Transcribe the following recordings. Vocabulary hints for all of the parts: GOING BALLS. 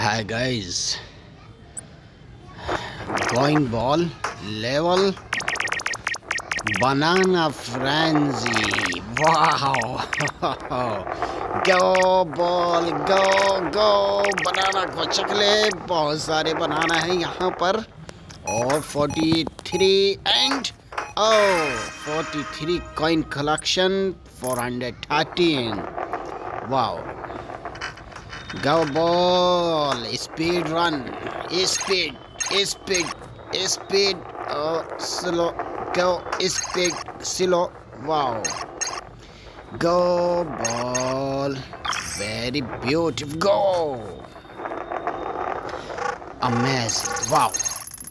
Hi guys, going ball level banana frenzy. Wow. Go ball, go go. banana को चख ले, बहुत सारे बनाना है यहाँ पर. और 43 and oh 43 coin collection 413. Wow. Go ball, speed run, speed, oh slow, go speed, slow, wow. Go ball, very beautiful, go, amazing, wow.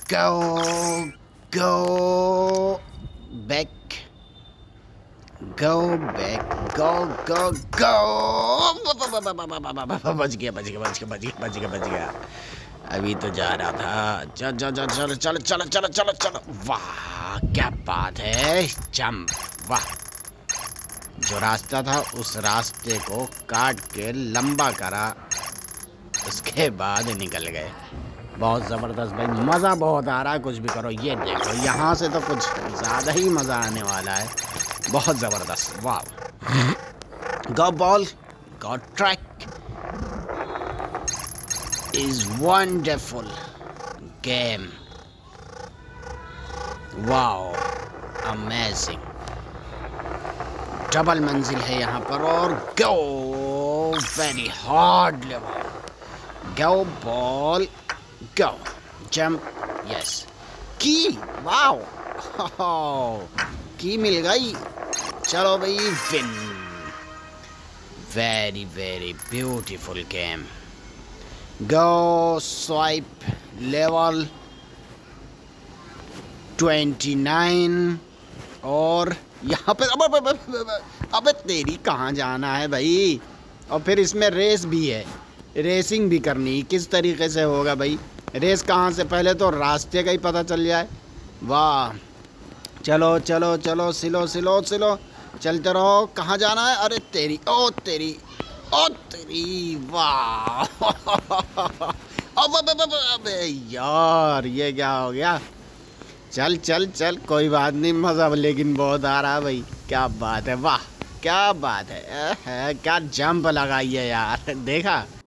Go, go, back, go back, go, go, go. बच गया. अभी तो जा रहा था. चलो. वाह, क्या बात है. जंप, वाह. जो रास्ता था उस रास्ते को काट के लंबा करा, उसके बाद निकल गए. बहुत ज़बरदस्त भाई, मज़ा बहुत आ रहा है. कुछ भी करो, ये देखो यहाँ से तो कुछ ज़्यादा ही मज़ा आने वाला है. बहुत ज़बरदस्त, वाह. Go ball, go track is wonderful game. Wow, amazing. Double मंजिल है यहाँ पर. और go, very hard level. Go ball, go, jump, yes. key, wow. key मिल गई. चलो भाई, win. Very very beautiful game. Go swipe level 29. और यहाँ पे अब तेरी कहाँ जाना है भाई. और फिर इसमें रेस भी है, रेसिंग भी करनी. किस तरीके से होगा भाई रेस? कहाँ से? पहले तो रास्ते का ही पता चल जाए. वाह, चलो चलो चलो, सिलो सिलो सिलो, चलते रहो. कहाँ जाना है? अरे तेरी, ओ तेरी, ओ तेरी, वाह. अबे यार, ये क्या हो गया? चल चल चल, कोई बात नहीं. मज़ा लेकिन बहुत आ रहा है भाई. क्या बात है, वाह क्या बात है. क्या जंप लगाई है यार, देखा?